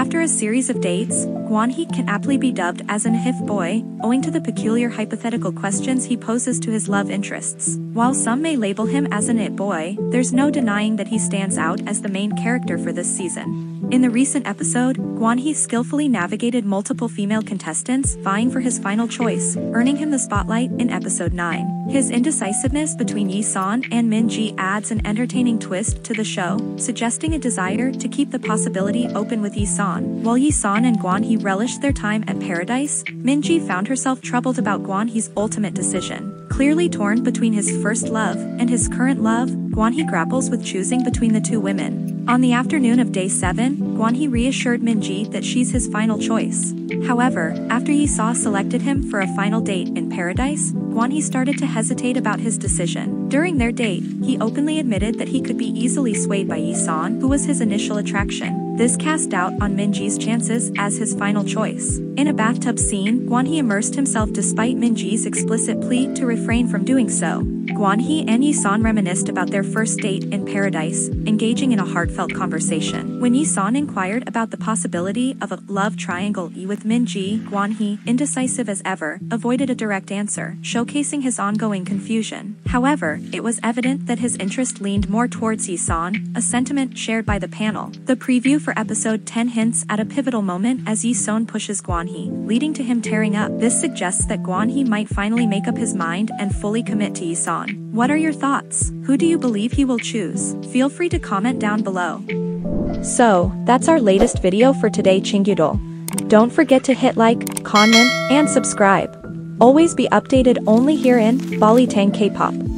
After a series of dates, Gwan Hee can aptly be dubbed as an if boy, owing to the peculiar hypothetical questions he poses to his love interests. While some may label him as an it boy, there's no denying that he stands out as the main character for this season. In the recent episode, Gwan Hee skillfully navigated multiple female contestants vying for his final choice, earning him the spotlight in episode 9. His indecisiveness between Yi-san and Min-ji adds an entertaining twist to the show, suggesting a desire to keep the possibility open with Yi-san. While Yi-san and Gwan Hee relished their time at Paradise, Min-ji found herself troubled about Gwan Hee's ultimate decision. Clearly torn between his first love and his current love, Gwan Hee grapples with choosing between the two women. On the afternoon of day 7, Gwan Hee reassured Min-ji that she's his final choice. However, after Yi-san selected him for a final date in Paradise, Gwan Hee started to hesitate about his decision. During their date, he openly admitted that he could be easily swayed by Yi-san, who was his initial attraction. This cast doubt on Min-ji's chances as his final choice. In a bathtub scene, Gwan Hee immersed himself despite Min-ji's explicit plea to refrain from doing so. Gwan Hee and Yi-san reminisced about their first date in Paradise, engaging in a heartfelt conversation. When Yi-san inquired about the possibility of a love triangle with Min-ji, Gwan Hee, indecisive as ever, avoided a direct answer, showcasing his ongoing confusion. However, it was evident that his interest leaned more towards Yi-san, a sentiment shared by the panel. The preview for episode 10 hints at a pivotal moment as Yi-san pushes Gwan Hee, leading to him tearing up. This suggests that Gwan Hee might finally make up his mind and fully commit to Yi-san. What are your thoughts? Who do you believe he will choose? Feel free to comment down below. So, that's our latest video for today, Chingudol. Don't forget to hit like, comment, and subscribe. Always be updated only here in Balitang K-pop.